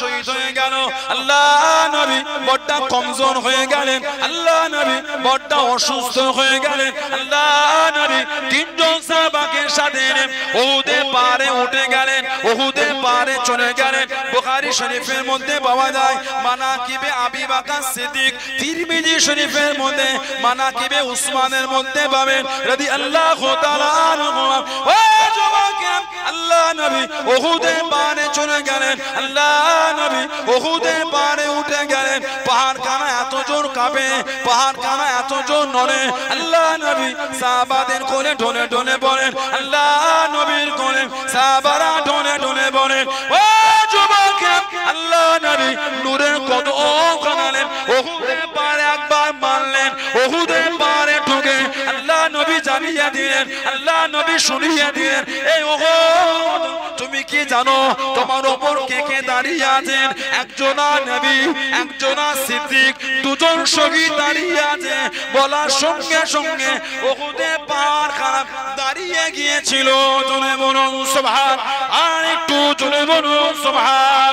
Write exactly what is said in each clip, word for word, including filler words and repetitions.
شهید হয়ে গেল আল্লাহ নবী বড়টা কমজোর হয়ে গেলেন আল্লাহ নবী বড়টা অসুস্থ হয়ে গেলেন আল্লাহ নবী তিনজন সাহাবাকে সাথে নিয়ে উহুদে পারে উঠে গেলেন উহুদে পারে চলে গেলেন বুখারী শরীফের মধ্যে পাওয়া যায় মানাকিবে আবি বকর সিদ্দিক তিরমিজি শরীফের মধ্যে মানাকিবে উসমানের মধ্যে পাবেন রাদিয়াল্লাহু তাআলা আনহু ও যুবকেরা আল্লাহ নবী উহুদে পারে চলে গেলেন আল্লাহ নবী উহুদের পারে উঠে গেলেন পাহাড়খানা এত জোর কাঁপে পাহাড়খানা এত জোর নড়ে আল্লাহ নবী সাহাবাদের কোলে ঢলে ঢলে পড়েন আল্লাহ নবীর কোলে সাহাবারা ঢলে ঢলে পড়েন ও যুবকেরা আল্লাহ নবী নূরের কত কানালেন উহুদের পারে একবার মানলেন উহুদের পারে ঢুকে আল্লাহ নবী জানিয়ে দিলেন আল্লাহ নবী শুনিয়ে দিলেন এই উহুদ তুমি কি জানো তোমার উপর কে কে দাঁড়িয়ে আছেন একজনা নবী একজনা সিদ্দিক দুজন শহীদ দাঁড়িয়ে আছে বলার সঙ্গে সঙ্গে উহুদে পাহাড় খারাপ দাঁড়িয়ে গিয়েছিল জোরে বলুন সুবহান আর একটু জোরে বলুন সুবহান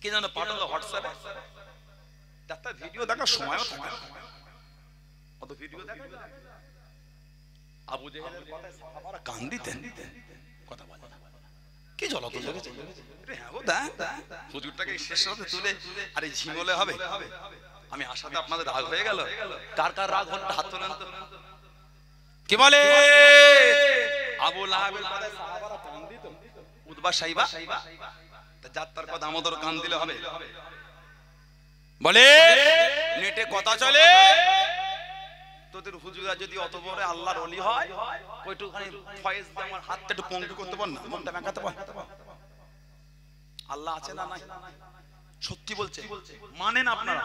কে জানো পাঠালো হোয়াটসঅ্যাপে একটা ভিডিও দেখার সময়ও থাকে না কত ভিডিও দেখা আবু জেহেলের কথা সাহাবারা কান্দিতেন কথা বলেন কি জ্বলতো লেগেছে আরে হ্যাঁ ওটা হুজুরটাকে শেষ রাতে তুলে আরে ঝিঙলে হবে আমি আশাতে আপনাদের রাগ হয়ে গেল কার কার রাগ হল হাত তোলেন তো কি বলে আবু লাহাবের কথা সাহাবারা কান্দিতেন উতবা সাইবা তা যাত্রার কথা আমাদের কান দিলে হবে বলে নেটে কথা চলে তোদের হুজুরা যদি অত বড় আল্লাহর ওলি হয় কয়টুখানি ফয়েজ দিয়ে আমার হাতটা একটু পঙ্গু করতে পার না মনটা মেকাতে পার আল্লাহ আছে না নাই সত্যি বলছে মানেন আপনারা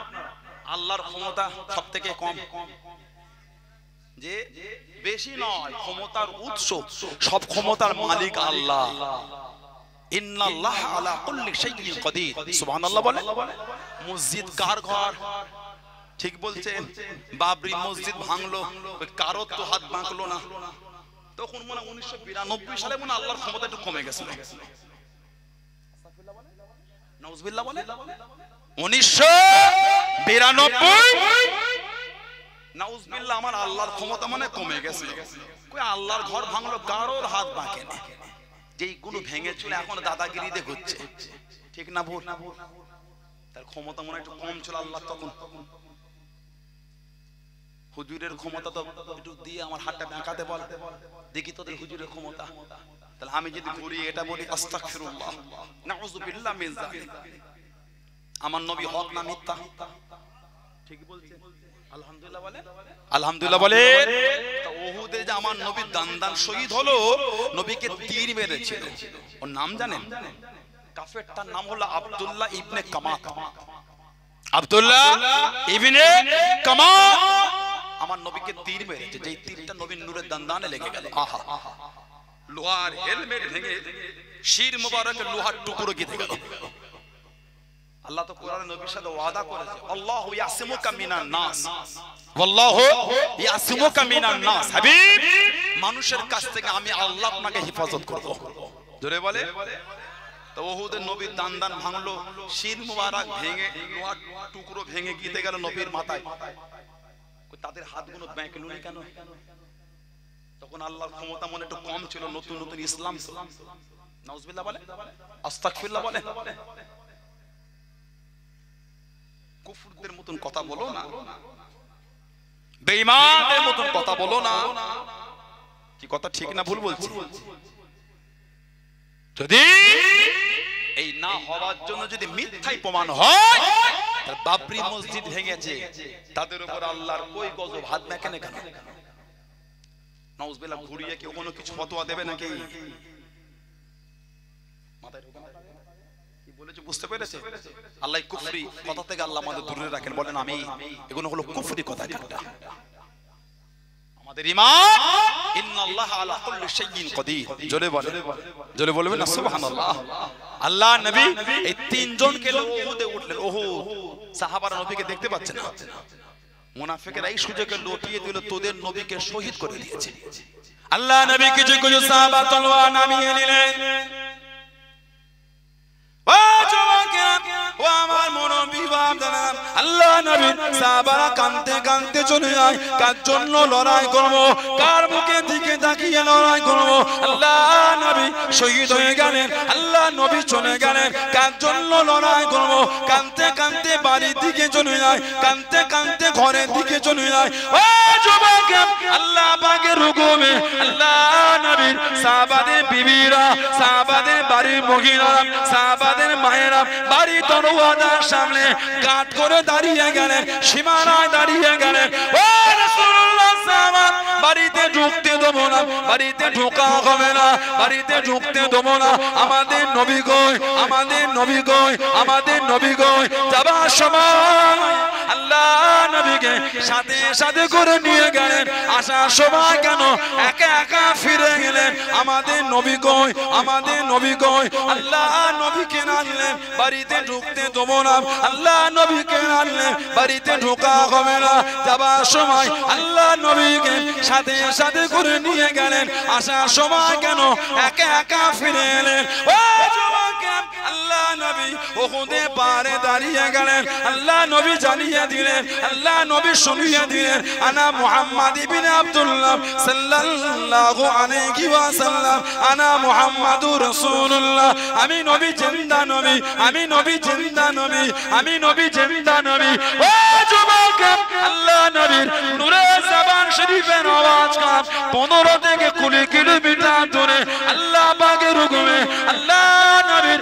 আল্লাহর ক্ষমতা সবথেকে কম যে বেশি নয় ক্ষমতার উৎস সব ক্ষমতার মালিক আল্লাহ ইন্নাল্লাহ আলা কুল্লি শাইইন কাদির সুবহানাল্লাহ বলে মসজিদ কার ঘর ঠিক বলছেন বাবরি মসজিদ ভাঙলো কারো তো হাত ভাঙলো না তখন মনে উনিশশো বিরানব্বই সালে মনে আল্লাহর ক্ষমতা একটু কমে গেছিল নাউজুবিল্লাহ বলে উনিশশো বিরানব্বই নাউজুবিল্লাহ আমার আল্লাহর ক্ষমতা মানে কমে গেছে কই আল্লাহর ঘর ভাঙলো কারোর হাত ভাঙে না যেইগুলো ভেঙেছিল এখন দাদাগিরিতে হচ্ছে ঠিক না ভুল তার ক্ষমতা মনে একটু কম ছিল আল্লাহ তখন হুজুরের ক্ষমতা তো একটু দিয়ে আমার হাতটা ঢাকাতে বল দেখি তোদের হুজুরের ক্ষমতা তাহলে আমি যদি ঘুরি এটা বলি আস্তাগফিরুল্লাহ নাউযু বিল্লাহ মিন যালিক আমার নবী হক না মিথ্যা ঠিক বলছে আলহামদুলিল্লাহ বলে আলহামদুলিল্লাহ বলে তো উহুদে যে আমার নবী দান দান শহীদ হলো নবীকে তীর মেরেছিল ওর নাম জানেন কাফেরটার নাম হলো আব্দুল্লাহ ইবনে কামাত আব্দুল্লাহ ইবনে কামাত আমার নবীকে তীর মেরেছে যেই তীরটা নবীর নূরের দানদানে লেগে গেল আহা লোহার হেলমেট ভেঙে শির মোবারকে লোহার টুকরো গেঁথে গেল আল্লাহ তো কোরআনে নবীর সাথে ওয়াদা করেছে আল্লাহু ইয়াসিমুকা মিনান নাস ওয়াল্লাহু ইয়াসিমুকা মিনান নাস হাবিব মানুষের কাছ থেকে আমি আল্লাহ আপনাকে হেফাজত করব জোরে বলে তো উহুদের নবীর দানদান ভাঙলো শির মোবারক ভেঙে লোহার টুকরো ভেঙে গেঁথে গেল নবীর মাথায় তাদের হাতগুলো ব্যাঁকলো না কেন তখন আল্লাহর ক্ষমতা মনে একটু কম ছিল নতুন নতুন ইসলাম নাউজুবিল্লাহ বলে আস্তাগফিরুল্লাহ বলে কুফরদের মতন কথা বলো না বেঈমানদের মতন কথা বলো না কি কথা ঠিক না ভুল বলছি যদি এই না হওয়ার জন্য যদি মিথ্যাই প্রমাণ হয় বাবরি মসজিদ ভেঙেছে তাদের উপর আল্লাহর কই গজব হাত না কেন ناوز بلا ঘুরিয়ে কেউ কোনো কিছু ফতোয়া দেবে নাকি মাথায় ঢোকা না কি বলেছে বুঝতে পেরেছে আল্লাহ কুফরি কথা থেকে আল্লাহ আমাদের দূরে রাখেন বলেন আমি এগুলো হলো কুফরি কথা কাটা আমাদের ইমান ইন্নাল্লাহু আলা কুল্লি শাইইন কদির জোরে বলেন জোরে বলবেন না সুবহানাল্লাহ আল্লাহ নবী এই তিনজনকে উহুদে উঠলেন উহুদ সাহাবারা নবীকে দেখতে পাচ্ছেন না মুনাফিকেরা এই সুযোগে লুটিয়ে দিল তোদের নবীকে শহীদ করে দিয়েছে আল্লাহ নবী কিছু কিছু সাহাবা তলোয়ার নামিয়ে নিলেন ও যুবকেরা ও আমার মুরব্বি বাপদারা আল্লাহ নবী সাহাবারা কাঁদতে কাঁদতে চলে যায় কার জন্য লড়াই করব কার মুখের দিকে তাকিয়ে লড়াই করব আল্লাহ নবী শহীদ হয়ে গেলেন আল্লাহ নবী চলে গেলেন কার জন্য লড়াই করব কাঁদতে কাঁদতে বাড়ির দিকে চলে যায় কাঁদতে কাঁদতে ঘরের দিকে চলে যায় ও যুবকেরা আল্লাহ পাকের হুকুমে আল্লাহ নবী সাহাবাদের বিবিরা সাহাবাদের বাড়ির মহিলা সাহাবা মায়েরা বাড়ি দরওয়াজার সামনে কাট করে দাঁড়িয়ে গেলেন সীমানায় দাঁড়িয়ে গেলেন ও রাসূলুল্লাহ সাহাবা বাড়িতে ঢুকতে দেবো না বাড়িতে ঢোকা হবে না বাড়িতে ঢুকতে দেবো না আমাদের নবী কই আমাদের নবী কই আমাদের নবী কই যাবার সময় আল্লাহ নবীকে সাথে সাথে করে নিয়ে গেলেন আসার সময় কেন একা একা ফিরে গেলেন আমাদের নবী কই আমাদের নবী কই আল্লাহ নবীকে আনলেন বাড়িতে ঢুকতে দেবো না আল্লাহ নবীকে আনলেন বাড়িতে ঢোকা হবে না যাবার সময় আল্লাহ নবীকে সাথে সাথে করে নিয়ে গেলেন আসার সময় কেন একা একা ফিরে এলেন ও যুবকেরা আল্লাহ নবী ওহুদে পারে দাঁড়িয়ে গেলেন আল্লাহ নবী জানিয়ে দিলেন আল্লাহ নবী শুনিয়ে দিলেন আনা মুহাম্মদ ইবনে আব্দুল্লাহ সাল্লাল্লাহু আলাইহি ওয়াসাল্লাম আনা মুহাম্মাদুর রাসূলুল্লাহ আমি নবী জিন্দা নবী আমি নবী জিন্দা নবী আমি নবী জিন্দা নবী ও যুবকেরা আল্লাহ নবীর নূরে জবান শরীফের আওয়াজ কাপ পনেরো থেকে কুড়ি কিলোমিটার দূরে আল্লাহ পাকের হুকুমে আল্লাহ নবীর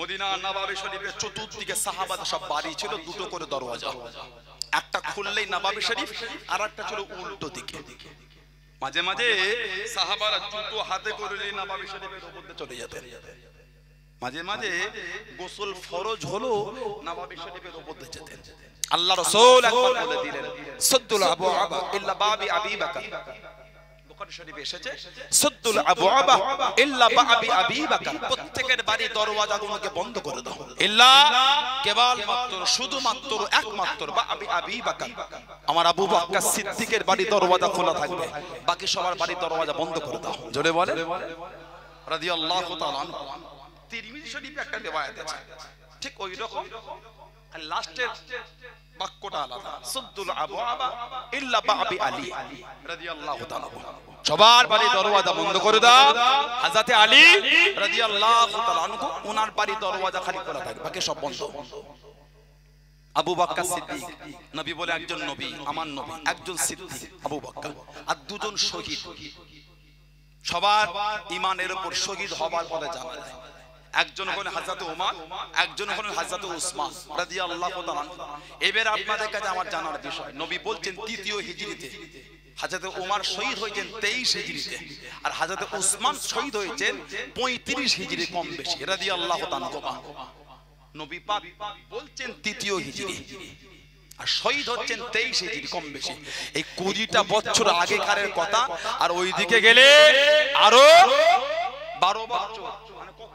মদিনা নববী শরীফের চতুর্দিকে সাহাবাদের সব বাড়ি ছিল দুটো করে দরওয়াজা একটা খুললেই নববী শরীফ আর একটা ছিল উল্টো দিকে মাঝে মাঝে সাহাবারা জুতো হাতে করে নিয়ে নববী শরীফের উপরে চলে যেতেন মাঝে মাঝে গোসল ফরজ হলো নববী শরীফের উপরে যেতেন আল্লাহ রাসূল একবার বলে দিলেন সদ্দুল আবওয়াব ইল্লা বাবি আবি বকর প্রত্যেকের বাড়ি দরওয়াজা গুলোকে বন্ধ করে দাও ইল্লা কেবলমাত্র শুধুমাত্র একমাত্র আমার আবু বকর সিদ্দিকের বাড়ি দরওয়াজা খোলা থাকবে বাকি সবার বাড়ি দরওয়াজা বন্ধ করে দাও জোরে বলেন রাদিয়াল্লাহু তাআলা আনহু তিরমিজি শরীফে একটা রিওয়ায়াত আছে ঠিক ওই রকম আর লাস্টের বাক্যটা আলাদা সুদ্দুল আবওয়াবা ইল্লা বাবি আলী রাদিয়াল্লাহু তাআলা সবার বাড়ি দরওয়াজা বন্ধ করে দাও হযরত আলী রাদিয়াল্লাহু তাআলা আনহু ওনার বাড়ি দরওয়াজা খালি খোলা থাকে বাকি সব বন্ধ আবু বকর সিদ্দিক নবী বলে একজন নবী আমার নবী একজন সিদ্দিক আবু বকর আর দুজন শহীদ সবার ঈমানের উপর শহীদ হবার পরে জানা যায় একজন হলেন হযরত ওমর একজন হলেন হযরত উসমান রাদিয়াল্লাহু তাআলা এবারে আপনাদের কাছে আমার জানার বিষয় নবী বলছেন তৃতীয় হিজরিতে হযরত ওমর শহীদ হয়েছেন তেইশ হিজরিতে আর হযরত উসমান শহীদ হয়েছেন পঁয়ত্রিশ হিজরি কম বেশি রাদিয়াল্লাহু তাআলা নবী পাক বলছেন তৃতীয় হিজরি আর শহীদ হচ্ছেন তেইশ হিজরি কম বেশি এই কুড়িটা বছর আগেকারের কথা আর ওইদিকে গেলে আরো বারো বছর মানে কত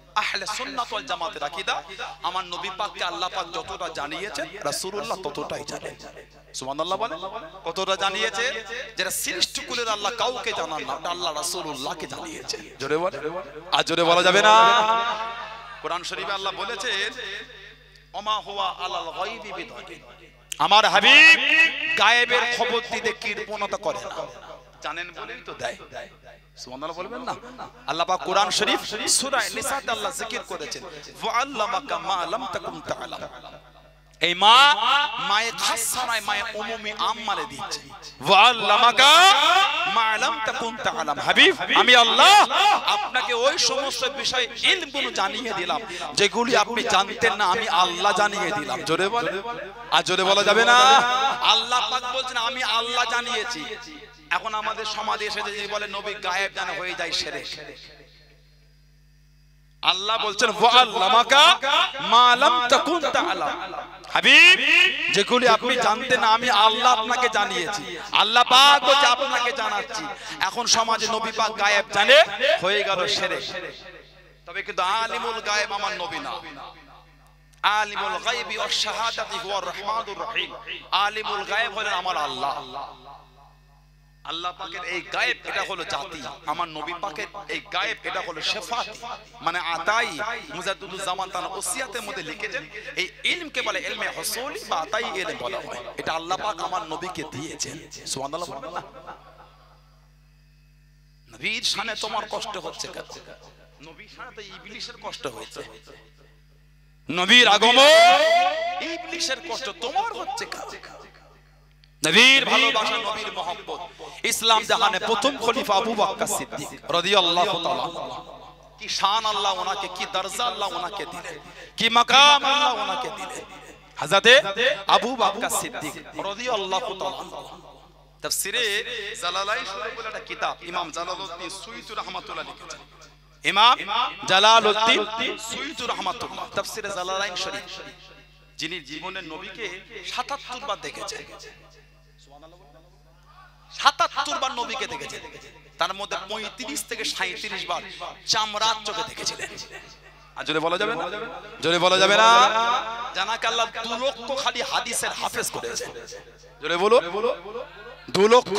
أهل السنة والجماعة كده أما النبي باك الله باك جتورا جانيه رسول الله تطورا يجاني سبحان الله بله كتورا جانيه جرا سيرش تقولي الله كاو كجانا الله رسول الله كجانيه جوري بله أجوري بله جبنا قرآن شريف الله بوله جيل وما هو على الغيب بدين أمار حبيب غائب خبر تيجي كيربونا تكورينا জানেন বলেই তো দেয় সুবহানাল্লাহ বলবেন না আল্লাহ পাক কোরআন শরীফ সূরা নিসাতে আল্লাহ জিকির করেছেন ওয়া আল্লামাকা মা লাম তাকুম তাআলাম এই মা মায়ে খাসসানায় মায়ে উমুমি আম্মালে দিয়েছে ওয়া আল্লামাকা মা লাম তাকুম তাআলাম হাবিব আমি আল্লাহ আপনাকে ওই সমস্ত বিষয় ইলমগুলো জানিয়ে দিলাম যেগুলো আপনি জানতেন না আমি আল্লাহ জানিয়ে দিলাম জোরে বলে আর জোরে বলা যাবে না আল্লাহ পাক বলেন আমি আল্লাহ জানিয়েছি এখন আমাদের সমাজে এসে যে বলে নবী গায়েব জানা হয়ে যায় শিরক আল্লাহ বলছেন ওয়া আল্লামাকা মা লাম তাকুন তাআলাম হাবিব যেগুলি আপনি জানতে না আমি আল্লাহ আপনাকে জানিয়েছি আল্লাহ পাক ও আপনাকে জানাচ্ছি এখন সমাজে নবী পাক গায়েব জানে হয়ে গেল শিরক তবে কিন্তু আলিমুল গায়েব আমার নবী না আলিমুল গায়বি ওয়াশ শাহাদাতি হুয়া আর রহমানুর রহিম আলিমুল গায়েব হলেন আমার আল্লাহ আল্লাহ পাকের এই গায়েব এটা হলো জাতি আমার নবী পাকের এই গায়েব এটা হলো শাফাতি মানে আতাই মুজাদ্দুদুল জামান তার ওসিয়াতের মধ্যে লিখেছেন এই ইলমকে বলে ইলমে হুসুলি বা আতাই ইলম বলা হয় এটা আল্লাহ পাক আমার নবীকে দিয়েছেন সুবহানাল্লাহ বলেন না নবীর শানে তোমার কষ্ট হচ্ছে কেন নবীর শানে তো ইবলিসের কষ্ট হয়েছে নবীর আগমন ইবলিসের কষ্ট তোমার হচ্ছে কেন নবীর ভালোবাসা নবীর mohabbat ইসলাম জাহানে প্রথম খলিফা আবু বকর সিদ্দিক রাদিয়াল্লাহু তাআলা কি শান আল্লাহ ওনাকে কি দরজা আল্লাহ ওনাকে দিলেন কি মাকাম আল্লাহ ওনাকে দিলেন হযরত আবু বকর সিদ্দিক রাদিয়াল্লাহু তাআলা তাফসিরে জালালাইন শরীফ বলে একটা কিতাব ইমাম জালালউদ্দিন সুয়ুতি রাহমাতুল্লাহ লিখেছেন ইমাম জালালউদ্দিন সুয়ুতি রাহমাতুল্লাহ তাফসিরে জালালাইন শরীফ যিনি জীবনের নবীকে সাতাত্তর বার দেখেছেন সাতাত্তর বার নবীকে দেখেছেন তার মধ্যে পঁয়ত্রিশ থেকে সাঁইত্রিশ বার চামড়ার চোখে দেখেছিলেন আর জোরে বলা যাবে না জোরে বলা যাবে না জানাকে আল্লাহ দু লক্ষ খালি হাদিসের হাফেজ করেছেন জোরে বলো দু লক্ষ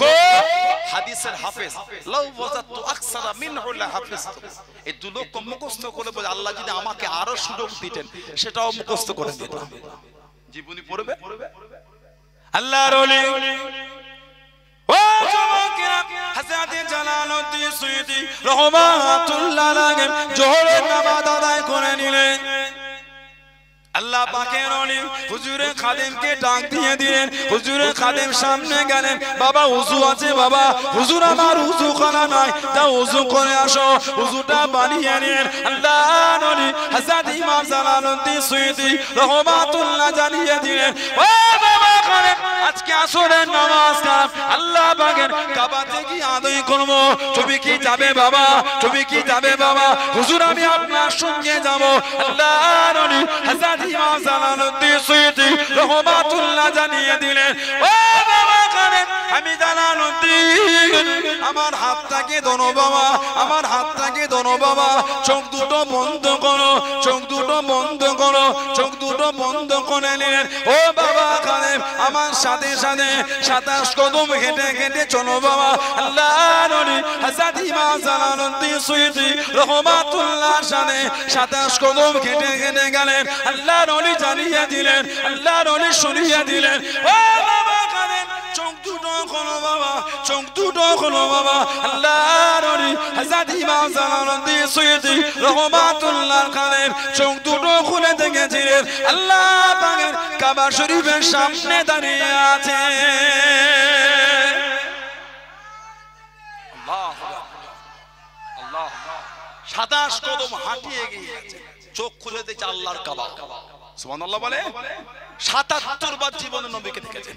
হাদিসের হাফেজ লাউ ওয়াজাতু আকসারা মিনহু লা হাফিজতু এই দু লক্ষ মুখস্থ করে বলে আল্লাহ যদি আমাকে আরো সুযোগ দিতেন সেটাও মুখস্থ করে দিতাম জীবনী পড়বে আল্লাহর ওলি ও যুবকেরা হযরত জালালউদ্দিন সুয়ুতি রাহমাতুল্লাহ আলাইহি জোহরের নামাজ আদায় করে নিলেন আল্লাহ পাকের ওলি হুজুরে খাদেমকে ডাক দিয়ে দিলেন হুজুরে খাদেম সামনে গেলেন বাবা ওযু আছে বাবা হুজুর আমার ওযু করা নাই তা ওযু করে আসো ওযুটা বানিয়ে নিন আল্লাহর ওলি হযরত ইমাম জালালউদ্দিন সুয়ুতি রাহমাতুল্লাহ জানিয়ে দিলেন ও বাবা করে আজকে আসরের নামাজ কাম আল্লাহ পাকের কাবাতে কি আদায় করব তুমি কি যাবে বাবা তুমি কি যাবে বাবা হুজুর আমি আপনার সঙ্গে যাব আল্লাহর ওলি হযরত ইমাম জালালউদ্দিন সুয়ুতি রাহমাতুল্লাহ জানিয়ে দিলেন ও বাবা করেন আমি জালালউদ্দিন আমার হাতটাকে ধরো বাবা আমার হাতটাকে ধরো বাবা চোখ দুটো বন্ধ করো চোখ দুটো বন্ধ করো চোখ দুটো বন্ধ করে নিলেন ও বাবা করেন আমার সাথে সাথে সাতাশ কদম হেঁটে হেঁটে চলো বাবা আল্লাহর ওলি হযরত ইমাম জালালউদ্দিন সুয়ুতি রাহমাতুল্লাহ সাথে সাতাশ কদম হেঁটে হেঁটে গেলেন আল্লাহর ওলি জানিয়ে দিলেন আল্লাহর ওলি শুনিয়ে দিলেন ও বাবা করেন চোখ দুটো খোলো বাবা চোখ দুটো খোলো বাবা আল্লাহর ওলি হযরত ইমাম জালালউদ্দিন সুয়ুতি রাহমাতুল্লাহ আলাইহি চোখ দুটো খুলে দেখেছিলেন আল্লাহ পাকের কাবা শরীফের সামনে দাঁড়িয়ে আছে আল্লাহু আকবার আল্লাহ সাতাশ কদম হাঁটিয়ে গিয়েছে চোখ খুলে দেখে আল্লাহর কাবা সুবহানাল্লাহ বলে সাতাত্তর বার জীবনে নবীকে দেখেছেন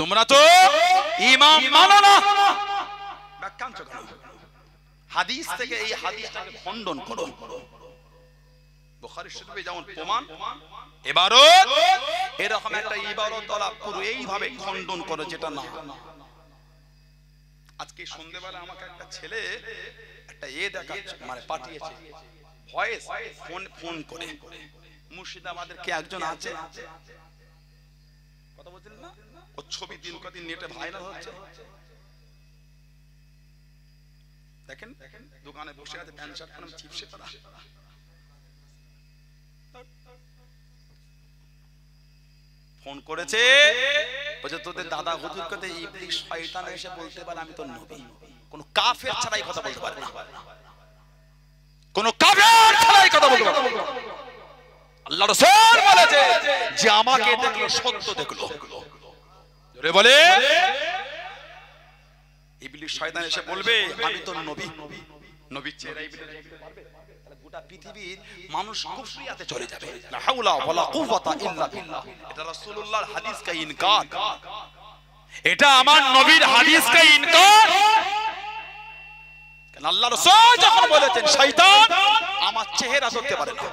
তোমরা তো ইমাম মানো না, ব্যাখ্যা আনছো কেন? হাদিস থেকে এই হাদিসটাকে খণ্ডন করো। বুখারী শরীফে যেমন প্রমাণ ইবারত, এরকম একটা ইবারত তলব করো, এইভাবে খণ্ডন করো যেটা না। আজকে সন্ধ্যাবেলা আমাকে একটা ছেলে একটা এ দেখা মানে পাঠিয়েছে ভয়েস, ফোন ফোন করে মুর্শিদাবাদের কে একজন আছে, কথা বলছেন না, ও ছবি দিন কদিন নেটে ভাইরাল হচ্ছে, দেখেন দোকানে বসে আছে প্যান্ট শার্ট পরে চিপসে পড়া, ফোন করেছে বলে তোদের দাদা হুজুর কাছে ইবলিস শয়তান এসে বলতে পারে আমি তো নবী, কোন কাফের ছাড়াই কথা বলতে পারে না, কোন কাফের ছাড়াই কথা বলতে পারে। আল্লাহর রাসূল বলেছে যে আমাকে দেখলো সত্য দেখলো, জোরে বলে, ইবলিস শয়তান এসে বলবে আমি তো নবী, নবী চেহারা ইবলিস দেখতে পারবে, তাহলে গোটা পৃথিবীর মানুষ কুফরিয়াতে চলে যাবে। লা হাওলা ওয়ালা কুওয়াতা ইল্লা বিল্লাহ, এটা রাসূলুল্লাহর হাদিস কা ইনকার, এটা আমার নবীর হাদিস কা ইনকার। কারণ আল্লাহ রাসূল যখন বলেছেন শয়তান আমার চেহারা দেখতে পারে না,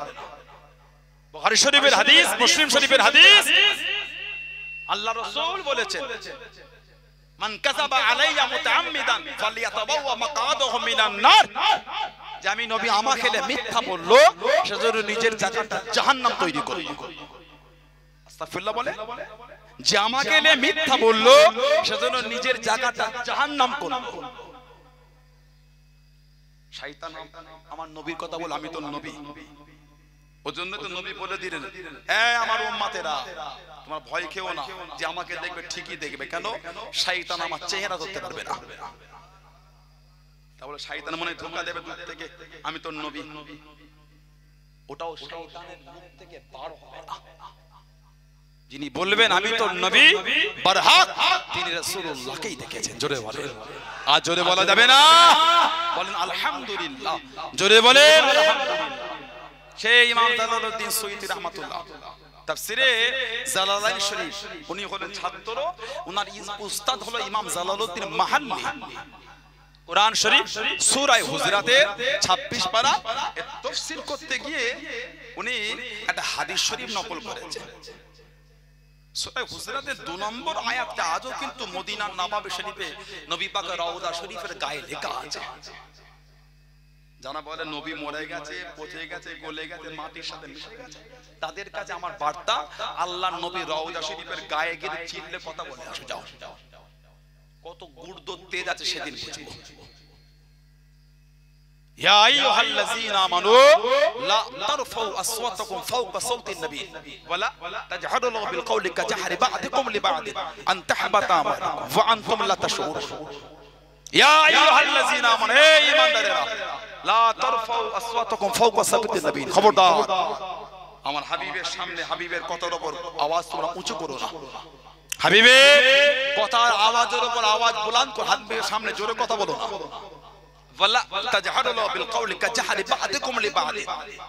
বুখারী শরীফের হাদিস, মুসলিম শরীফের হাদিস, আল্লাহ রাসূল বলেছেন মান কাযাবা আলাইয়া মুতাআম্মিদান ফালিয়াতাবাওয়া মাকাদাহু মিনান নার, যে আমি নবী আমাকে মিথ্যা বললো সেজন্য নিজের জায়গাটা জাহান্নাম তৈরি করল, আস্তাগফিরুল্লাহ বলে, যে আমাকে মিথ্যা বললো সেজন্য নিজের জায়গাটা জাহান্নাম করল। শয়তান আমার নবীর কথা বল, আমি তো নবী, ওজন্য তো নবী বলে দিলেন এই আমার উম্মতেরা তোমরা ভয় খেও না, যে আমাকে দেখবে ঠিকই দেখবে, কেন শয়তান আমার চেহারা ধরতে পারবে না, তাহলে শয়তান মনে ধোঁকা দেবে দূর থেকে আমি তো নবী, ওটাও শয়তানের মুখ থেকে পার হবে না। যিনি বলবেন আমি তো নবী বরহক, তিনি রাসূলুল্লাহকেই দেখেছেন, জোরে বলেন, আর জোরে বলা যাবে না, বলেন আলহামদুলিল্লাহ, জোরে বলেন আলহামদুলিল্লাহ। সেই ইমাম জালালউদ্দিন সুয়ুতি রাহমাতুল্লাহ তাফসিরে জালালাইন শরীফ, উনি হলেন ছাত্র, ওনার উস্তাদ হলো ইমাম জালালউদ্দিন মাহাল্লি, কুরআন শরীফ সূরা হুজরাতের ছাব্বিশ পারা এর তাফসীর করতে গিয়ে উনি একটা হাদিস শরীফ নকল করেছেন। সূরা হুজরাতের দুই নম্বর আয়াতটা আজও কিন্তু মদিনার নবাবী শরীফে নবী পাকের রওজা শরীফের গায়ে লেখা আছে। যারা বলে নবী মরে গেছে, পচে গেছে, গলে গেছে, মাটির সাথে মিশে গেছে, তাদের কাছে আমার বার্তা, আল্লাহর নবী রওজা শরীফের গায়ে গিয়ে চিল্লে কথা বলে আসো, যাও কত গুর্দ তেজ আছে সেদিন বুঝবো। ইয়া আইয়ুহাল্লাযীনা আমানু লা তারফাউ আসওয়াতাকুম ফাওকা সাওতিন নবী ওয়ালা তাজহারু লাহু বিল কওলি কাজহারি বা'দিকুম লিবা'দি আন তাহবাতা আমালুকুম ওয়া আনতুম লা তাশউরুন। ইয়া আইয়ুহাল্লাযীনা আমানু, হে ঈমানদারেরা, لا ترفعوا اصواتكم فوق صوت النبي, খবরদার আমার হাবিবের সামনে হাবিবের কথার উপর আওয়াজ তোমরা উঁচু করো না, হাবিবের কথার আওয়াজের উপর আওয়াজ বুলন্দ করো, হাবিবের সামনে জোরে কথা বলো না। ওয়ালা তাজহারু বিল কওলি কাজহারি বা'দিকুম লিবা'দ,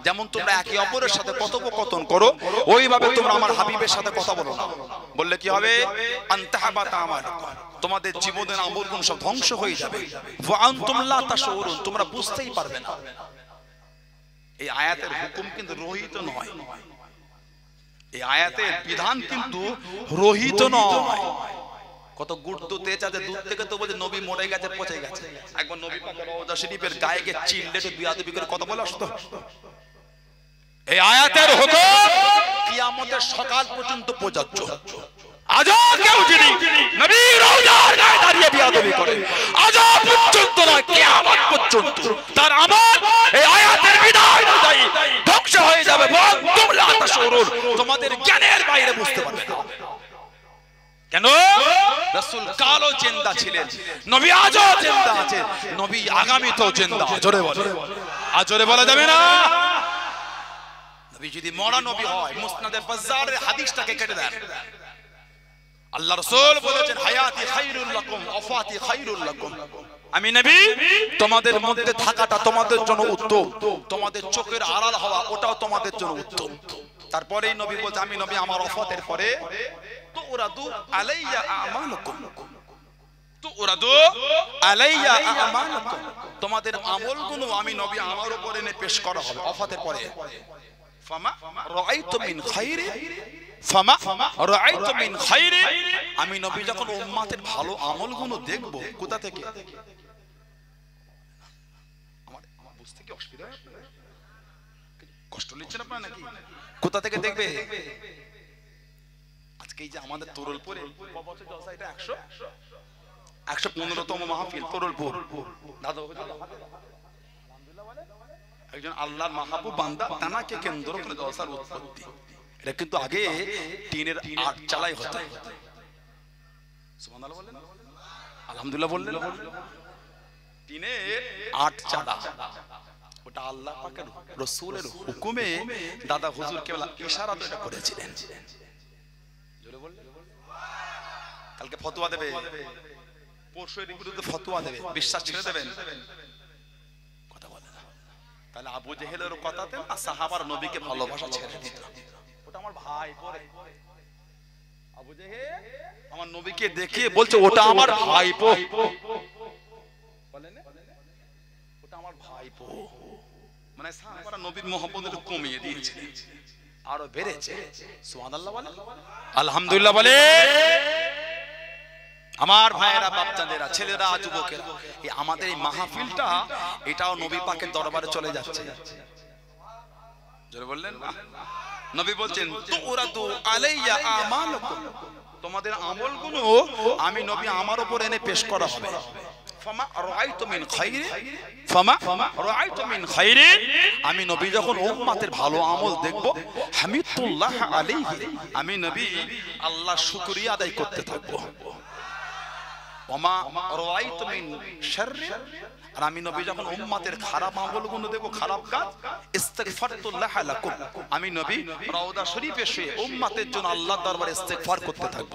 যেমন তোমরা একে অপরের সাথে কথোপকথন করো ওইভাবে তোমরা আমার হাবিবের সাথে কথা বলো না, বললে কি হবে, আন তাহবাতা আমালুকুম, তোমাদের জীবনের আমলগুলো সব ধ্বংস হয়ে যাবে, ওয়া আনতুম লা তাশউরুন, তোমরা বুঝতেই পারবে না। এই আয়াতের হুকুম কিন্তু রহিত নয়, এই আয়াতের বিধান কিন্তু রহিত নয়, কত গুরুত্ব তেজ আছে দূর থেকে, তো বলে নবী মরে গেছে, পচে গেছে, একবার নবী পাকের রওজা শরীফের গায়ে গিয়ে চিল্লে তো বিয়াদবি করে কথা বলে আসতো। এই আয়াতের হুকুম কিয়ামতের সকাল পর্যন্ত প্রযোজ্য। আজও কেউ যদি নবী রওজার গায়ে দাঁড়িয়ে বিয়াদবি করে, আজও পর্যন্ত না, কিয়ামত পর্যন্ত তার আমল এই আয়াতের বিধান অনুযায়ী ধ্বংস হয়ে যাবে, তোমাদের জ্ঞানের বাইরে বুঝতে পারবে না। কেন রাসূল কালো জিন্দা ছিলেন, নবী আজও জিন্দা আছে, নবী আগামী তো জিন্দা, জোরে বলে, আর জোরে বলা যাবে না। নবী যদি মরা নবী হয়, মুসনাদে বাজ্জারের হাদিসটাকে কেটে দেন, আল্লাহ রাসূল বলেছেন হায়াতি খায়রুল লাকুম ওয়াফাতি খায়রুল লাকুম, আমি নবী তোমাদের মধ্যে থাকাটা তোমাদের জন্য উত্তম, তোমাদের চোখের আড়াল হওয়া ওটাও তোমাদের জন্য উত্তম। তারপরেই নবী বলছে আমি নবী আমার ওফাতের পরে তো উরাদু আলাইয়া আমালুকুম, তো উরাদু আলাইয়া আমালুকুম, তোমাদের আমলগুলো আমি নবী আমার উপরে নে পেশ করা হবে ওফাতের পরে। ফামা রাআইতু মিন খাইরি ফামা রাআইতু মিন খাইরি, আমি নবী যখন উম্মতের ভালো আমলগুলো দেখব কোথা থেকে, আমার বুঝতে কি অসুবিধা কষ্ট লিখছেন আপনারা নাকি, কোথা থেকে দেখবে? আজকে এই যে আমাদের তরুলপুরে বছর দশ এটা একশো একশো পনেরোতম মাহফিল তরুলপুর, দাদা একজন আল্লাহর মাহবুব বান্দা তানাকে কেন্দ্র করে জলসার উৎপত্তি। এটা কিন্তু আগে টিনের আট চালাই হতো। সুবহানাল্লাহ বললেন, আলহামদুলিল্লাহ বললেন, টিনের আট চালা ওটা আল্লাহ পাকের রাসূলের হুকুমে দাদা হুজুর কেবলা ইশারা দিয়ে করেছিলেন। জোরে বললেন, কালকে ফতোয়া দেবে, পরশু এর বিরুদ্ধে ফতোয়া দেবে, বিশ্বাস ছেড়ে দেবেন? তাহলে আবু জেহেলের কথাতে না সাহাবার নবীকে ভালোবাসা ছেড়ে দিত। ওটা আমার ভাই, পরে আবু জেহেল আমার নবীকে দেখে বলছে ওটা আমার ভাইপো, বলেন না ওটা আমার ভাইপো, মানে সাহাবারা নবীর মুহাম্মদের কমিয়ে দিয়েছে আরো বেড়েছে। সুবহানাল্লাহ বলেন, আলহামদুলিল্লাহ বলেন। আমার ভাইয়েরা, বাচ্চাদেরা, ছেলেরা, যুবকেরা, এই আমাদের এই মাহফিলটা এটাও নবী পাকের দরবারে চলে যাচ্ছে। জোরে বললেন না? নবী বলছেন তুরাদু আলাইয়া আমালকুম, তোমাদের আমলগুলো আমি নবী আমার উপর এনে পেশ করা হবে। ফামা রাআইতু মিন খাইরি ফামা রাআইতু মিন খাইরি, আমি নবী যখন উম্মতের ভালো আমল দেখব হামিদুল্লাহ আলাইহি, আমি নবী আল্লাহ শুকরিয়া আদায় করতে থাকবো। আর আমি নবী যখন উম্মতের খারাপ আমলগুলো দেখব, খারাপ কাজ, ইস্তিগফারতুল্লাহ লাকুম, আমি নবী রওজা শরীফে শুয়ে উম্মতের জন্য আল্লাহর দরবারে ইস্তিগফার করতে থাকব।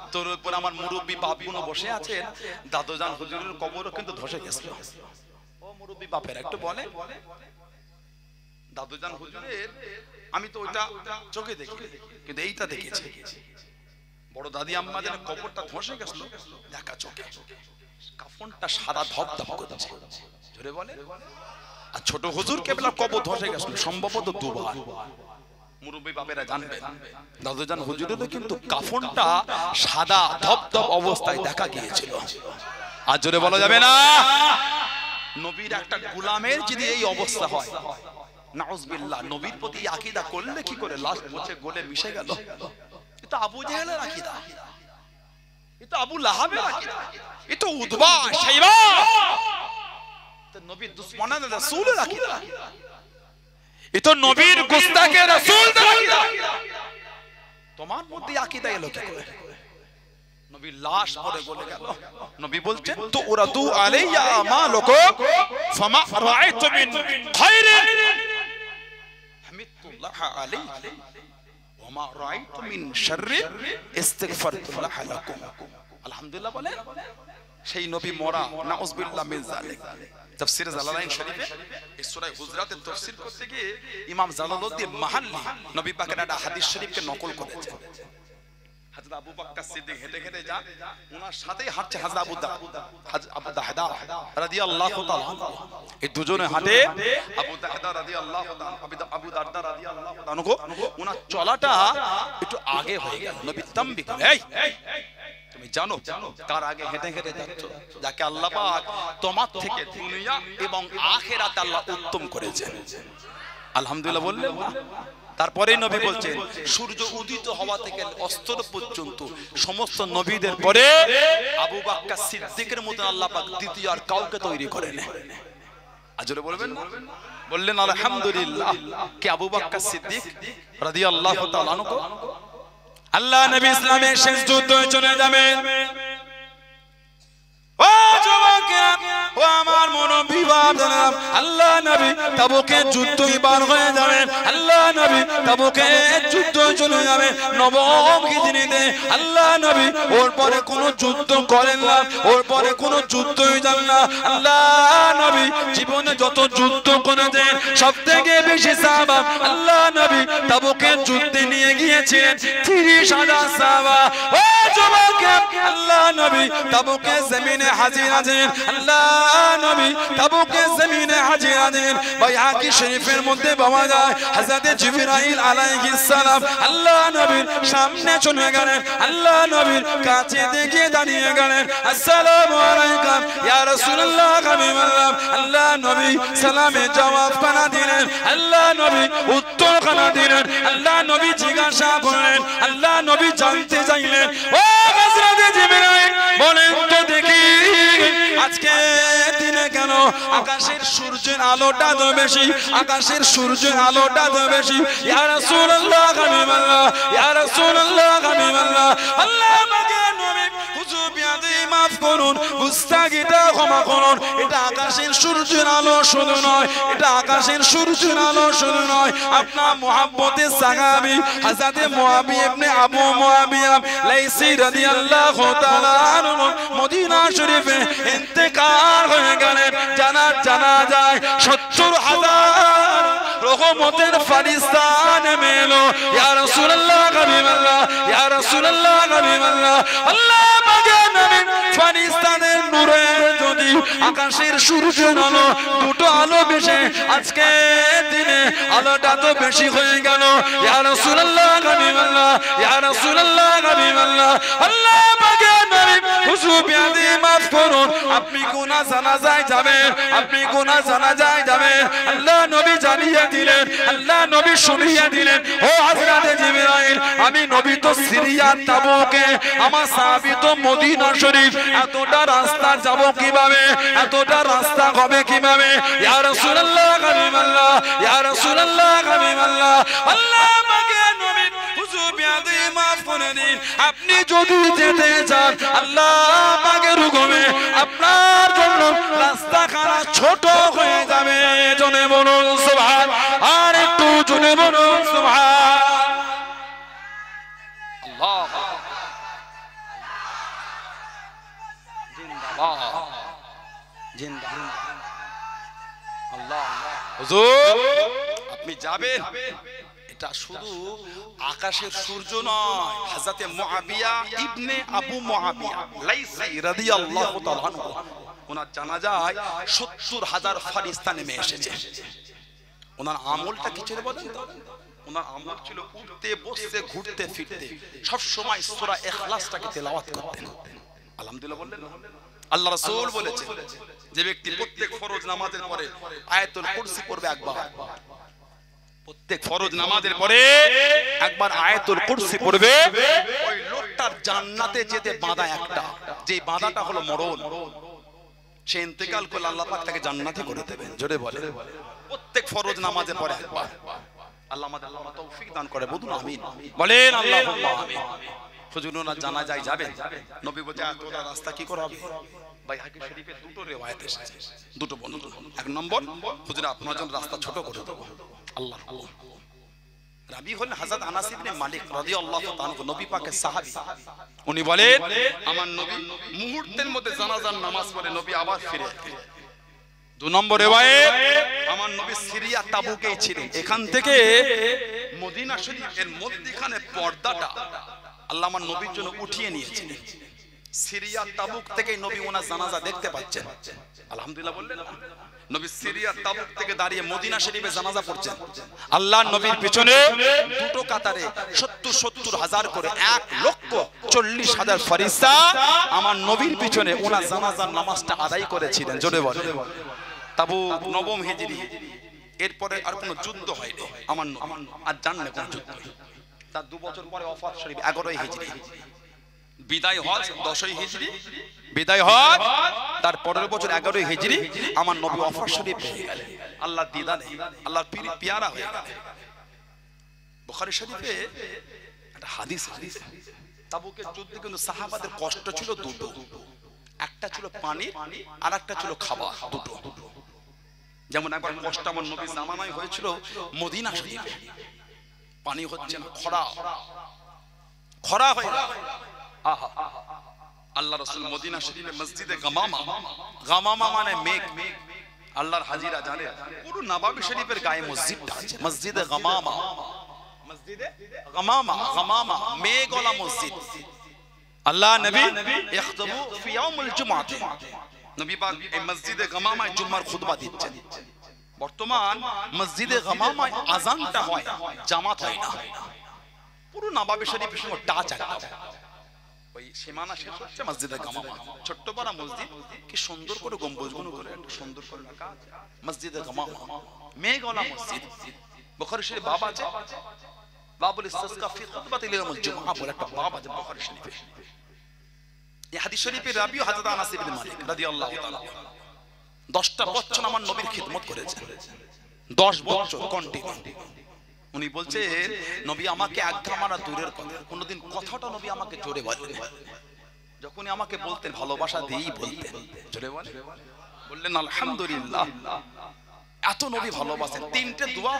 তোর উপর আমার মুরব্বী বাপগুলো বসে আছেন, দাদুজান হুজুরের কবরও কিন্তু ধসে গেছে। ও মুরব্বী বাপেরা একটু বলে, দাদুজান হুজুরের আমি তো ওইটা চোখে দেখি, কিন্তু এইটা দেখেছি বড় দাদি আম্মাদের কবরটা ধসে গেছিল, দেখা চোখে, কাফনটা সাদা ধবধব করছে। জোরে বলে। আর ছোট হুজুর কেবলা কবর ধসে গেছিল সম্ভবত দুবার। মুরব্বী বাপেরা জানবেন দাদুজান হুজুরেরও কিন্তু কাফনটা সাদা ধবধব অবস্থায় দেখা গিয়েছিল। আর জোরে বলা যাবে না? নবীর একটা গোলামের যদি এই অবস্থা হয়, নাউজ বিল্লাহ, নবীর প্রতি আকীদা করলে কি করে লাশ পচে গলে মিশে গেল? এটা আবু জেহেলের আকীদা, এটা আবু লাহাবের আকীদা, এটা উদবা শাইবা, এটা নবীর দুশমনের রাসূলের আকীদা, এটা নবীর গুস্তাখের রাসূলদের আকীদা। তোমার মধ্যে আকীদা এলো কি করে? নবীর লাশ পড়ে গলে গেল। নবী বলছেন তো উরাদু আলাইয়া আমালুকুম ফামা রাআইতু মিন খাইরিন হামিদুল্লাহ আলাইহি ওয়ামা রাআইতু মিন শাররিন ইস্তিগফারতুল্লাহ লাকুম। আলহামদুলিল্লাহ বলেন। সেই নবী মরা, নাউযু বিল্লাহ মিন যালিক। তাফসীর জালালাইন শরীফে এই সূরা হুজরাতের তাফসীর করতে গিয়ে ইমাম জালালউদ্দিন মাহাল্লি নবী পাকের একটা হাদিস শরীফকে নকল করেছেন। حضرت ابو بكر الصديق হেঁটে হেঁটে যা ওনার সাথেই হাঁটছে হযরত আবু দারদা আবু দারদা রাদিয়াল্লাহু তাআলা এই দুজনে হাঁটে আবু দারদা রাদিয়াল্লাহু তাআলা আবু দারদা রাদিয়াল্লাহু তাআলাকে ওনার চলাটা একটু আগে হয়ে গেল নবী তাম্বি এই তুমি জানো কার আগে হেঁটে হেঁটে যাচ্ছ যাকে আল্লাহ পাক তোমার থেকে দুনিয়া এবং আখিরাত আল্লাহ উত্তম করেছেন আলহামদুলিল্লাহ বললেন তারপরেই নবী বলেন সূর্য উদিত হওয়া থেকে অস্ত পর্যন্ত সমস্ত নবীদের পরে আবু বকর সিদ্দিকের মত আল্লাহ পাক দ্বিতীয় আর কাউকে তৈরি করেন আজরে বলবেন না বললেন আলহামদুলিল্লাহ কি আবু বকর সিদ্দিক রাদিয়াল্লাহু তাআলা আনহু আল্লাহ নবী ইসলামের শেষ যুদ্ধে চলে যাবেন ও যুবকেরা ও আমার মনবী বান্দা আল্লাহ নবী তাবুকে যুদ্ধই বার হয়ে যাবেন আল্লাহ নবী তাবুকে যুদ্ধ চলে যাবে নবম হিজরিতে আল্লাহ নবী ওর পরে কোনো যুদ্ধ করেন না ওর পরে কোনো যুদ্ধই যান না আল্লাহ নবী জীবনে যত যুদ্ধ করেছেন সবথেকে বেশি সাহাবা আল্লাহ নবী তাবুকে যুদ্ধে নিয়ে গিয়েছেন ত্রিশ হাজার সাহাবা ও যুবকেরা আল্লাহ নবী তাবুকে জমিনে হাজির আছেন আল্লাহ নবী তাবুকে জমিনে হাজির আছেন বাইআকি শরীফের মধ্যে পাওয়া যায় হযরত জিবরাইল আলাইহিস সালাম আল্লাহ নবীর সামনে চলে গেলেন আল্লাহ নবীর কাছে গিয়ে দাঁড়িয়ে গেলেন আসসালামু আলাইকা ইয়া রাসূলুল্লাহ হাবিবাল্লাহ আল্লাহ নবী সালামে জবাব পানা দিলেন আল্লাহ নবী উত্তর পানা দিলেন আল্লাহ নবী জিজ্ঞাসা করলেন আল্লাহ নবী জানতে চাইলেন ও হযরত জিবরাইল বলেন তো দেখি আজকে দিনে কেন আকাশের সূর্যের আলোটা তো বেশি আকাশের সূর্যের আলোটা তো বেশি ইয়া রাসূলুল্লাহ হাবিবাল্লাহ ইয়া রাসূলুল্লাহ হাবিবাল্লাহ আল্লাহ আমাকে নবী হুজুর বিয়াদি maaf করুন মুস্তাগিদা ক্ষমা করুন এটা আকাশের সূর্যের আলো শুধু নয় এটা আকাশের সূর্যের আলো শুধু নয় আপনার মুহাব্বতে সাহাবী হযরত মুআবিয়া ইবনে আবু মুআবিয়া লাইসি রাদিয়াল্লাহু তাআলা আনহু মদিনা শরীফে ইন্তেকাল হয়ে গেলেন জানা জানা যায় সত্তর হাজার রহমতের ফেরেশতা নেমে এলো ইয়া রাসূলুল্লাহ হাবিবাল্লাহ ইয়া রাসূলুল্লাহ হাবিবাল্লাহ আল্লাহ পাকে নবীর ফেরেশতাদের নূরে যদি আকাশের সূর্যের আলো দুটো আলো বেশি আজকে দিনে আলোটা তো বেশি হয়ে গেল ইয়া রাসূলুল্লাহ হাবিবাল্লাহ ইয়া রাসূলুল্লাহ হাবিবাল্লাহ আল্লাহ পাকে নবীর হুজুর বিয়াদি maaf করুন আপনি গুনাহ জানাজায় যাবেন আপনি গুনাহ জানাজায় যাবেন আল্লাহ নবী জানিয়ে দিলেন আল্লাহ নবী শুনিয়ে দিলেন ও হযরত জিবরাইল আমি নবী তো সিরিয়া তাবুকে আমার সাহাবী তো মদিনা শরীফ এতটা রাস্তা যাব কিভাবে এতটা রাস্তা হবে কিভাবে ইয়া রাসূলুল্লাহ হাবিবাল্লাহ ইয়া রাসূলুল্লাহ হাবিবাল্লাহ আল্লাহ আমাকে নবী হুজুর বিয়াদি maaf করে দিন আপনি যদি যেতে চান আল্লাহ আমাকে রুকবে আপনার জন্য রাস্তা খানা ছোট হয়ে যাবে জনে বলুন সুবহান আর একটু জনে বলুন সুবহান আল্লাহ জিন্দাবাদ জিন্দাবাদ আল্লাহ হুজুর আপনি যাবেন এটা শুধু আকাশের সূর্য নয় হযরত মুআবিয়া ইবনে আবু মুআবিয়া লাইসি রাদিয়াল্লাহু তাআলা আনহু ওনার জানাজায় সত্তর হাজার ফেরেশতা নেমে এসেছে ওনার আমলটা কি ছিল বলেন তো ওনার আমল ছিল উঠতে বসতে ঘুরতে ফিরতে সব সময় সূরা ইখলাসটাকে তেলাওয়াত করতেন আলহামদুলিল্লাহ বললেন আল্লাহ রাসূল বলেছেন যে ব্যক্তি প্রত্যেক ফরজ নামাজের পরে আয়াতুল কুরসি পড়বে একবার প্রত্যেক ফরজ নামাজের পরে একবার আয়াতুল কুরসি পড়বে ওই লোকটার জান্নাতে যেতে বাধা একটা যে বাধাটা হলো মরণ সে ইন্তেকাল করলে আল্লাহ পাক তাকে জান্নাতি করে দেবেন জোরে বলেন প্রত্যেক ফরজ নামাজের পরে একবার আল্লাহ আমাদের আল্লাহ তৌফিক দান করে বলুন আমিন বলেন আল্লাহুম্মা আমিন সুজুনুনা জানা যায় যাবে নবী বলেছে এতটা রাস্তা কি করে হবে বাইহাকি শরীফে দুটো রিওয়ায়াত এসেছে দুটো বর্ণনা এক নম্বর হুজুর আপনার জন্য রাস্তা ছোট করে দেব আল্লাহ রাবি হলেন হযরত আনাস ইবনে মালিক রাদিয়াল্লাহু তাআলা নবী পাকের সাহাবী উনি বলেন আমার নবী মুহূর্তের মধ্যে জানাজার নামাজ পড়ে নবী আবার ফিরে দু নম্বর রিওয়ায়াত আমার নবী সিরিয়া তাবুকেই ছিলেন এখান থেকে মদিনা শরীফের মধ্যখানে পর্দাটা আল্লাহ আমার নবীর জন্য উঠিয়ে নিয়েছেন। সিরিয়া তাবুক থেকে নবী ওনার জানাজা দেখতে পাচ্ছেন, আলহামদুলিল্লাহ বললেন না? নবী সিরিয়া তাবুক থেকে দাঁড়িয়ে মদিনা শরীফে জানাজা পড়ছেন। আল্লাহর নবীর পিছনে দুটো কাতারে সত্তর সত্তর হাজার করে এক লক্ষ চল্লিশ হাজার ফেরেশতা আমার নবীর পিছনে ওনার জানাজার নামাজটা আদায় করেছিলেন। জোরে বলেন। তাবুক নবম হিজরি, এরপরে আর কোনো যুদ্ধ হয়নি। আমার আর জানলে কোন যুদ্ধ, তার দু বছর পরে ওফাত শরীফ এগারোই হিজরি, বিদায় হজ দশই হিজরি, বিদায় হজ তার পরের বছর এগারোই হিজরি আমার নবী ওফাত শরীফ হয়ে গেলেন। আল্লাহর দিদার, আল্লাহর পীর পিয়ারা হয়ে গেলেন। বুখারী শরীফে একটা হাদিস, তাবুকের যুদ্ধে কিন্তু সাহাবাদের কষ্ট ছিল দুটো, একটা ছিল পানি আর একটা ছিল খাবার, দুটো। যেমন একবার কষ্ট আমার নবীর জামানায় হয়েছিল মদিনা শরীফে, পানি হচ্ছে না, খরা খরা হয়ে গেল। আহা, আল্লাহ রাসূল মদিনা শরীফে মসজিদে গামামা, গামামা মানে মেঘ, আল্লাহর হাজিরা জানে পুরো নববী শরীফের গায়ে মসজিদটা আছে, মসজিদে গামামা, মসজিদে গামামা, গামামা মেঘওয়ালা মসজিদ। আল্লাহ নবী ইখতাবু ফি ইয়াউমুল জুমআহ, নবী পাক এই মসজিদে গামামায় জুম্মার খুতবা দিচ্ছেন। বর্তমান মসজিদে গামামায় আযানটা হয়, জামাত হয় না, পুরো নববী শরীফের সঙ্গে টাচ আছে। ওই সীমানা শেষ হচ্ছে মসজিদে গামামা, ছোট্ট বড় মসজিদ, কি সুন্দর করে গম্বুজগুলো করে একটা সুন্দর করে রাখা আছে মসজিদে গামামা, মেঘওয়ালা মসজিদ। বুখারী শরীফে বাব আছে, বাবুল ইসতিসকা ফি খুতবাতিল ইয়াউমুল জুমআহ, বলে একটা বাব আছে বুখারী শরীফে। এই হাদিস শরীফে রাবী হযরত আনাস ইবনে মালিক রাদিয়াল্লাহু তাআলা দশটা বছর আমার নবীর খিদমত করেছেন, দশ বছর কন্টিনিউ। উনি বলছে নবী আমাকে আজ্ঞা মানা দূরের কথা, কোনোদিন কথাটা নবী আমাকে জোরে বলেন। যখনই আমাকে বলতেন ভালোবাসা দিয়েই বলতেন, জোরে বলেন, বললেন আলহামদুলিল্লাহ। এত নবী ভালোবাসেন। তিনটে দোয়া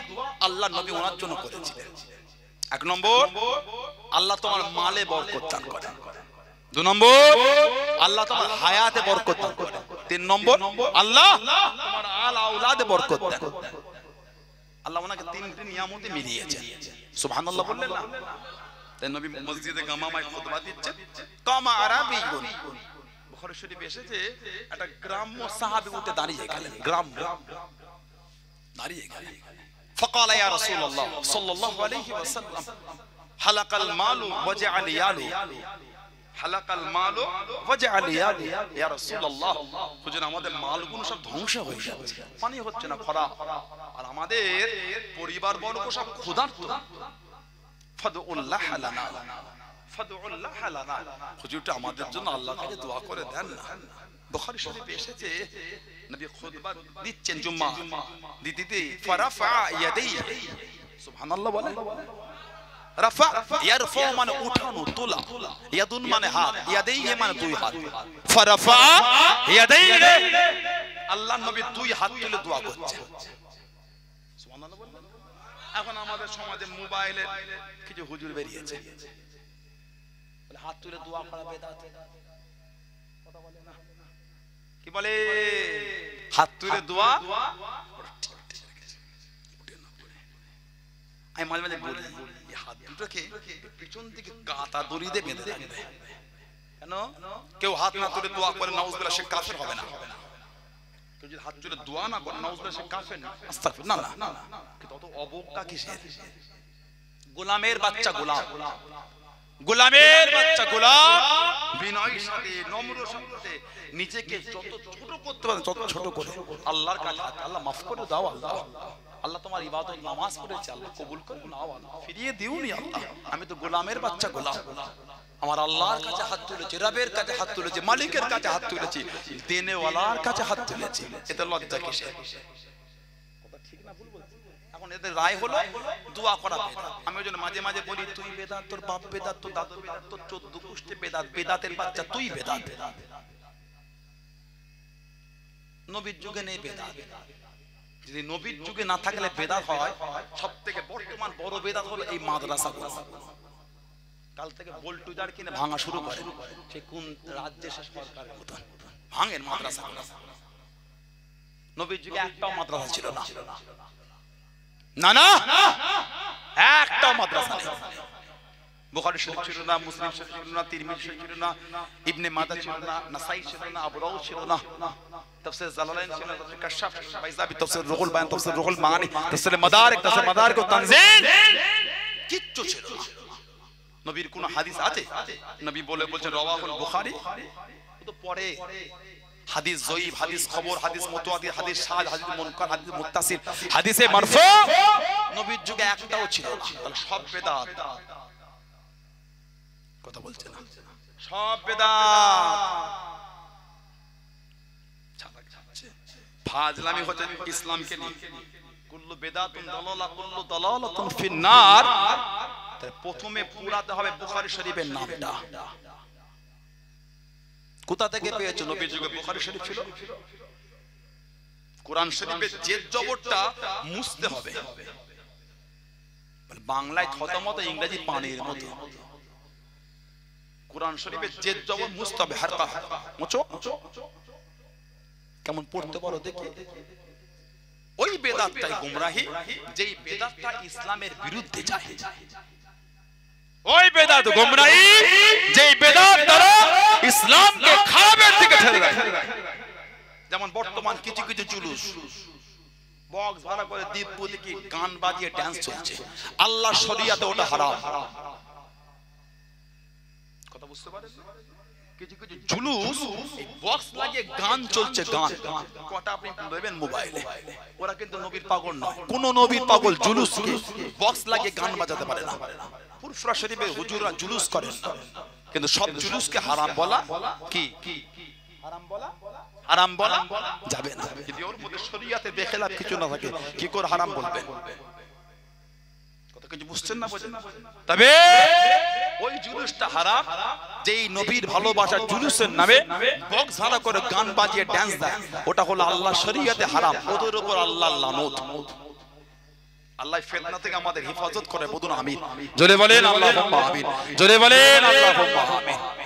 আল্লাহ নবী ওনার জন্য করেছিলেন। এক নম্বর, আল্লাহ তোমার মালে বরকত দান করেন। দু নম্বর, আল্লাহ তোমার হায়াতে বরকত দান করেন। তিন নম্বর, আল্লাহ তোমার আল আওলাদে বরকত দেন। আল্লাহ ওনাকে তিনটে নিয়ামতে মিলিয়েছেন, সুবহানাল্লাহ বললেন না? তাই নবী মসজিদে গামামায় খুতবা দিচ্ছেন। কামা আরাবী, বুখারী শরীফে এসেছে, একটা গ্রাম্য সাহাবী উঠে দাঁড়িয়ে গেলেন, গ্রাম্য দাঁড়িয়ে গেলেন। فقال يا رسول الله صلى الله عليه وسلم حلق المال وجعل يالي, حلق المال وجعل يالي يا رسول الله। হুজুর আমাদের মালগুলো সব ধ্বংস হয়ে যাচ্ছে, পানি হচ্ছে না, খরা, আর আমাদের পরিবার বর্গ সব ক্ষুধার্ত। ফাদউল্লাহ লানা, ফাদউল্লাহ লানা, হুজুরটা আমাদের জন্য আল্লাহর কাছে দোয়া করে দেন না। বুখারী শরীফে এসেছে নবী খুতবা দিচ্ছেন জুম্মা দিদিতে, ফারাফা ইয়াদাই, সুবহানাল্লাহ বলেন। রাফা ইয়ারফা মানে উঠানো, তোলা, ইয়াদুন মানে হাত, ইয়াদাই মানে দুই হাত, ফারাফা ইয়াদাই, আল্লাহ নবী দুই হাত তুলে দোয়া করছেন। এখন আমাদের সমাজে মোবাইলে কিছু হুজুর বেরিয়েছে, বলে হাত তুলে দোয়া করা বেদাত, কথা বলে না, কি বলে হাত তুলে দোয়া। আমি মাঝে মাঝে বলি এই হাত দুটোকে পিছন দিকে কাঁটা দড়ি দিয়ে বেঁধে রাখবে, কেন? কেউ হাত না তুলে দোয়া করে নাউজুবিল্লাহ সে কাফের হবে না। হাত তুলে দোয়া না করে নাউজুবিল্লাহ সে কাফের না, আস্তাগফিরুল্লাহ, না না। তত অবজ্ঞা কিসের? গোলামের বাচ্চা গোলাম, গোলামের বাচ্চা গোলাম, বিনয়ের সাথে, নম্র সাথে নিজেকে যত ছোট করতে পারে তত ছোট করে আল্লাহর কাছে আল্লাহ মাফ করে দাও, আল্লাহ আল্লাহ তোমার ইবাদত নামাজ পড়েছে আল্লাহ কবুল করো না, আল্লাহ ফিরিয়ে দিও নি আল্লাহ, আমি তো গোলামের বাচ্চা গোলাম। আমার আল্লাহর কাছে হাত তুলেছি, রবের কাছে হাত তুলেছি, মালিকের কাছে হাত তুলেছি, দেনেওয়ালার কাছে হাত তুলেছি, এটা লজ্জা কিসের? কথা ঠিক না ভুল বলছি? এখন এদের রায় হলো দোয়া করা বেদাত। আমি ওই জন্য মাঝে মাঝে বলি তুই বেদাত, তোর বাপ বেদাত, তোর দাদু বেদাত, তোর চোদ্দ কুষ্টে বেদাত, বেদাতের বাচ্চা তুই বেদাত। নবীর যুগে নেই বেদাত, যদি নবীর যুগে না থাকলে বেদাত হয়। সব থেকে বর্তমান বড় বেদাত হলো এই মাদ্রাসা, কাল থেকে বল্টুজার কিনে ভাঙা শুরু করে, সে কোন রাজ্যে সরকার ভাঙেন মাদ্রাসা। নবীর যুগে একটাও মাদ্রাসা ছিল না, না না একটাও মাদ্রাসা নেই। بخاري شريف ছিল না, মুসলিম শরীফ ছিল না, তিরমিজি শরীফ ছিল না, ইবনে মাজাহ ছিল না, নাসাই ছিল না, আবু দাউদ ছিল না, تفسير জালালাইন ছিল না, তফসির কাশফ, বাইজাবি তফসির রুহুল বায়ান, তফসির রুহুল মাআনি, তফসির মাদারিক, তফসির মাদারিক ও তানজিল কিচ্ছু ছিল না। নবীর কোন হাদিস আছে? নবী বলে বলেন রাওয়াহুল বুখারী, তো পড়ে হাদিস যঈফ, হাদিস খবর, হাদিস মুতাওয়াদি, হাদিস শায, হাদিস মুনকার, হাদিস মুত্তাসিল, হাদিসে মারফু নবীর যুগে একটাও ছিল না। তাহলে সব বেদাত, কথা বলছে না, সব বেদাত, ফাজলামি হচ্ছে ইসলামকে নিয়ে। কুল্লু বেদাতুন দালালা কুল্লু দালালাতুন ফিন নার। তাহলে প্রথমে পুরাতে হবে বুখারী শরীফের নামটা। কোথা থেকে পেয়েছো? নবীর যুগে বুখারী শরীফ ছিল। কোরআন শরীফের যে জবরটা মুছতে হবে, বাংলায় থতমত, ইংরেজি পানির মতো। কোরআন শরীফের যে জবর মুছতে হবে, হারকা মুছো। কেমন পড়তে পারো দেখি। ওই বেদাতটাই গোমরাহি, যেই বেদাতটা ইসলামের বিরুদ্ধে যায়। ওই বেদাত গোমরাহি, যেই বেদাত দ্বারা ইসলামকে খারাপের দিকে ঠেলে রাখে। যেমন বর্তমান কিছু কিছু জুলুস, বক্স ভাড়া করে দিব্যু দিকে গান বাজিয়ে ড্যান্স চলছে। আল্লাহ শরিয়াতে ওটা হারাম। কথা বুঝতে পারেন? কিছু কিছু জুলুস বক্স লাগিয়ে গান চলছে, গান কটা আপনি দেবেন মোবাইলে। ওরা কিন্তু নবীর পাগল নয়। কোন নবীর পাগল জুলুস বক্স লাগিয়ে গান বাজাতে পারে না। ফুরফুরা শরীফে হুজুররা জুলুস করেন না, কিন্তু সব জুলুসকে হারাম বলা কি হারাম বলা হারাম বলা যাবে না। যদি ওর মধ্যে শরীয়তে বেখিলাফ কিছু না থাকে, কি করে হারাম বলবেন? কথা কিছু বুঝছেন না, বোঝেন। তবে ওই জুলুসটা হারাম যেই নবীর ভালোবাসা জুলুসের নামে বক্স ভাড়া করে গান বাজিয়ে ড্যান্স দেয়, ওটা হলো আল্লাহ শরীয়তে হারাম। ওদের উপর আল্লাহর লানত। আল্লাহ ফিতনা থেকে আমাদের হেফাজত করে। বলুন আমিন। জোরে বলেন আল্লাহুম্মা আমিন। জোরে বলেন আল্লাহুম্মা আমিন।